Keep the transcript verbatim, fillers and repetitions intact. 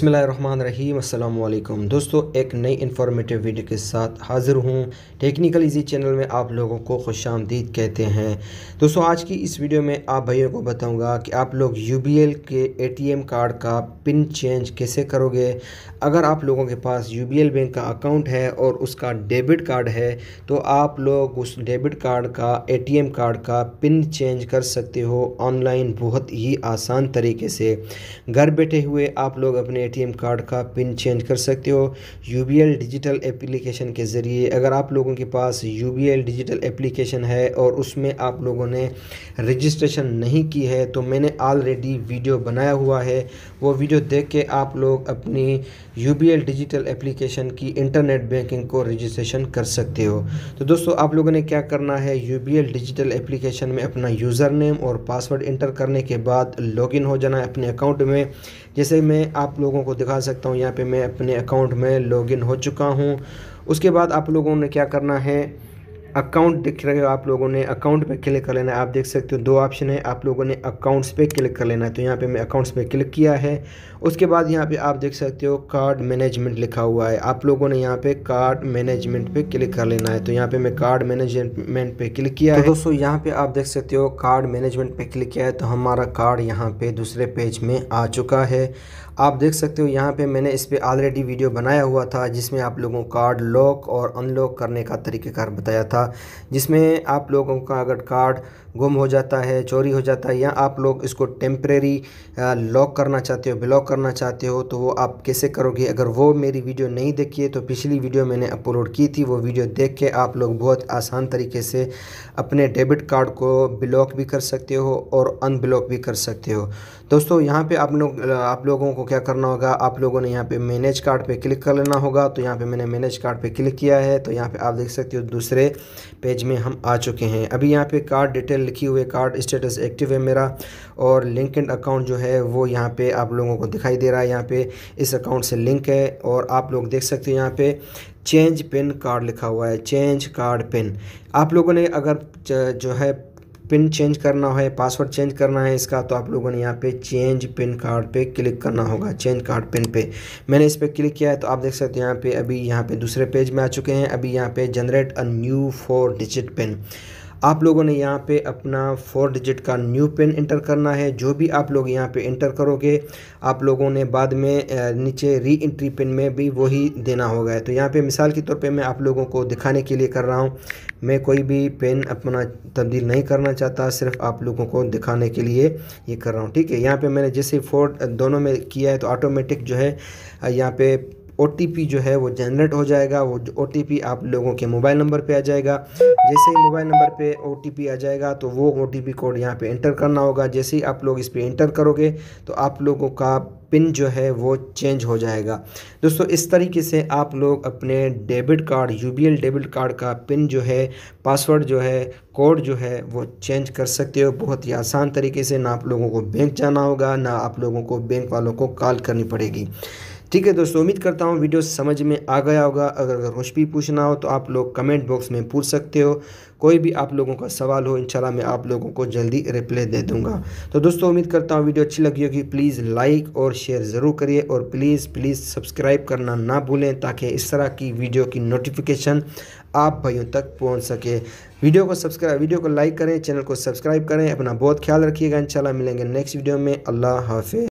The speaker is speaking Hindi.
बिस्मिल्लाहिर्रहमानिर्रहीम अस्सलाम वालेकुम दोस्तों, एक नई इन्फॉर्मेटिव वीडियो के साथ हाज़िर हूँ। टेक्निकल इजी चैनल में आप लोगों को खुशामदीद कहते हैं। दोस्तों, आज की इस वीडियो में आप भाइयों को बताऊँगा कि आप लोग यूबीएल के एटीएम कार्ड का पिन चेंज कैसे करोगे। अगर आप लोगों के पास यूबीएल बैंक का अकाउंट है और उसका डेबिट कार्ड है तो आप लोग उस डेबिट कार्ड का एटीएम कार्ड का पिन चेंज कर सकते हो ऑनलाइन, बहुत ही आसान तरीके से। घर बैठे हुए आप लोग अपने एटीएम कार्ड का पिन चेंज कर सकते हो यूबीएल डिजिटल एप्लीकेशन के ज़रिए। अगर आप लोगों के पास यूबीएल डिजिटल एप्लीकेशन है और उसमें आप लोगों ने रजिस्ट्रेशन नहीं की है तो मैंने ऑलरेडी वीडियो बनाया हुआ है, वो वीडियो देख के आप लोग अपनी यूबीएल डिजिटल एप्लीकेशन की इंटरनेट बैंकिंग को रजिस्ट्रेशन कर सकते हो। तो दोस्तों, आप लोगों ने क्या करना है, यूबीएल डिजिटल एप्लीकेशन में अपना यूज़र नेम और पासवर्ड इंटर करने के बाद लॉगिन हो जाना है अपने अकाउंट में। जैसे मैं आप लोग लोगों को दिखा सकता हूं, यहाँ पे मैं अपने अकाउंट में लॉगिन हो चुका हूं। उसके बाद आप लोगों ने क्या करना है, अकाउंट दिख रहे हो आप लोगों ने, अकाउंट पे क्लिक कर लेना है। आप देख सकते हो दो ऑप्शन है, आप लोगों ने अकाउंट्स पे क्लिक कर लेना है। तो यहाँ पे मैं अकाउंट्स पे क्लिक किया है। उसके बाद यहाँ पे आप देख सकते हो कार्ड मैनेजमेंट लिखा हुआ है, आप लोगों ने यहाँ पे कार्ड मैनेजमेंट पे क्लिक कर लेना है। तो यहाँ पे मैं कार्ड मैनेजमेंट पे क्लिक किया है। तो दोस्तों, यहाँ पे आप देख सकते हो कार्ड मैनेजमेंट पे क्लिक किया है तो हमारा कार्ड यहाँ पे दूसरे पेज में आ चुका है। आप देख सकते हो यहाँ पे मैंने इस पे ऑलरेडी वीडियो बनाया हुआ था जिसमें आप लोगों को कार्ड लॉक और अनलॉक करने का तरीक़ाकार बताया था, जिसमें आप लोगों का अगर कार्ड गुम हो जाता है, चोरी हो जाता है, या आप लोग इसको टेम्प्रेरी लॉक करना चाहते हो, ब्लॉक करना चाहते हो तो वो आप कैसे करोगे। अगर वो मेरी वीडियो नहीं देखी है तो पिछली वीडियो मैंने अपलोड की थी, वो वीडियो देख के आप लोग बहुत आसान तरीके से अपने डेबिट कार्ड को ब्लॉक भी कर सकते हो और अनब्लॉक भी कर सकते हो। दोस्तों, यहाँ पर आप लोग आप लोगों को क्या करना होगा, आप लोगों ने यहाँ पे मैनेज कार्ड पे क्लिक कर लेना होगा। तो यहाँ पे मैंने मैनेज कार्ड पे क्लिक किया है। तो यहाँ पे आप देख सकते हो दूसरे पेज में हम आ चुके हैं। अभी यहाँ पे कार्ड डिटेल लिखी हुई है, कार्ड स्टेटस एक्टिव है मेरा, और लिंक एंड अकाउंट जो है वो यहाँ पे आप लोगों को दिखाई दे रहा है। यहाँ पे इस अकाउंट से लिंक है और आप लोग देख सकते हो यहाँ पे चेंज पिन कार्ड लिखा हुआ है, चेंज कार्ड पिन। आप लोगों ने अगर जो है पिन चेंज करना है, पासवर्ड चेंज करना है इसका, तो आप लोगों ने यहाँ पे चेंज पिन कार्ड पे क्लिक करना होगा, चेंज कार्ड पिन पे। मैंने इस पर क्लिक किया है तो आप देख सकते हैं यहाँ पे अभी यहाँ पे दूसरे पेज में आ चुके हैं। अभी यहाँ पे generate a new four digit pin, आप लोगों ने यहाँ पे अपना फोर डिजिट का न्यू पिन इंटर करना है। जो भी आप लोग यहाँ पे इंटर करोगे आप लोगों ने बाद में नीचे री एंट्री पिन में भी वही देना होगा। तो यहाँ पे मिसाल के तौर पे मैं आप लोगों को दिखाने के लिए कर रहा हूँ, मैं कोई भी पिन अपना तब्दील नहीं करना चाहता, सिर्फ आप लोगों को दिखाने के लिए ये कर रहा हूँ, ठीक है। यहाँ पर मैंने जैसे फोर दोनों में किया है तो ऑटोमेटिक जो है यहाँ पर ओटीपी जो है वो जनरेट हो जाएगा। वो ओटीपी आप लोगों के मोबाइल नंबर पे आ जाएगा। जैसे ही मोबाइल नंबर पे ओटीपी आ जाएगा तो वो ओटीपी कोड यहाँ पे इंटर करना होगा। जैसे ही आप लोग इस पे इंटर करोगे तो आप लोगों का पिन जो है वो चेंज हो जाएगा। दोस्तों, इस तरीके से आप लोग अपने debit card, UBL debit card का पिन जो है, पासवर्ड जो है, कोड जो है वो चेंज कर सकते हो बहुत ही आसान तरीके से। ना आप लोगों को बैंक जाना होगा, ना आप लोगों को बैंक वालों को कॉल करनी पड़ेगी, ठीक है। दोस्तों, उम्मीद करता हूँ वीडियो समझ में आ गया होगा। अगर अगर कुछ भी पूछना हो तो आप लोग कमेंट बॉक्स में पूछ सकते हो। कोई भी आप लोगों का सवाल हो इंशाल्लाह मैं आप लोगों को जल्दी रिप्लाई दे दूँगा। तो दोस्तों, उम्मीद करता हूँ वीडियो अच्छी लगी होगी। प्लीज़ लाइक और शेयर ज़रूर करिए और प्लीज़ प्लीज़ सब्सक्राइब करना ना भूलें ताकि इस तरह की वीडियो की नोटिफिकेशन आप भाइयों तक पहुँच सके। वीडियो को सब्सक्राइब वीडियो को लाइक करें, चैनल को सब्सक्राइब करें। अपना बहुत ख्याल रखिएगा। इंशाल्लाह मिलेंगे नेक्स्ट वीडियो में। अल्लाह हाफ़िज़।